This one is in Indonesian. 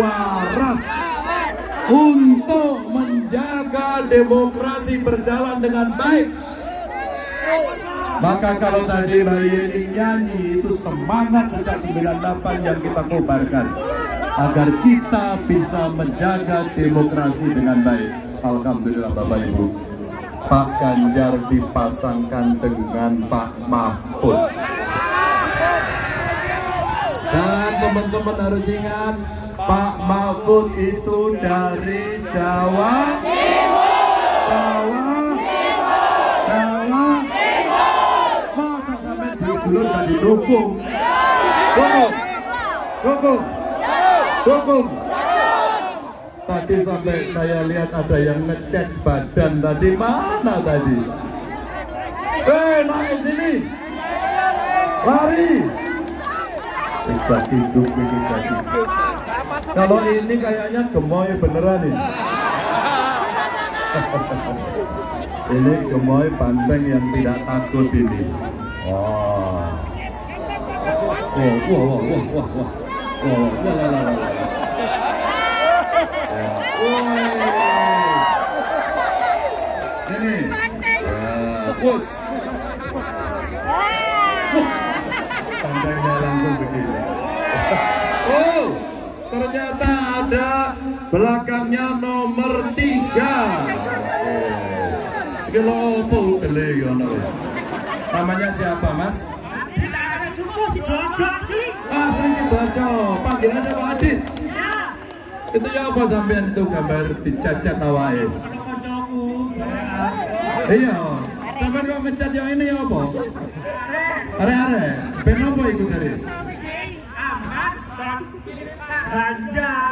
waras untuk menjaga demokrasi berjalan dengan baik. Maka kalau tadi Mbak Yeni nyanyi itu semangat sejak 98 yang kita kobarkan agar kita bisa menjaga demokrasi dengan baik. Alhamdulillah Bapak Ibu, Pak Ganjar dipasangkan dengan Pak Mahfud. Dan teman-teman harus ingat, Pak Mahfud itu dari Jawa Timur. Masa sampai digulur dan didukung. Dukung. Tadi sampai saya lihat ada yang ngecek badan tadi, mana tadi? Naik sini, lari. Tidak hidup ini tadi. Kalau ini kayaknya gemoy beneran ini. Ini gemoy banteng yang tidak takut ini. Wah. Bos, tandanya langsung begini. Oh, ternyata ada belakangnya nomor 3. Kelopo telegono. Namanya siapa, Mas? Tidak ada cukup si Dojo sih. Asli si Dojo. Panggilannya siapa, Adit? Ya. Itu ya apa sampean itu gambar dicacat awake? Kancaku. Iya. Sampai kau mencat yang ini ya apa? Are-are, ben apa itu jare? Aman dan Ganjar.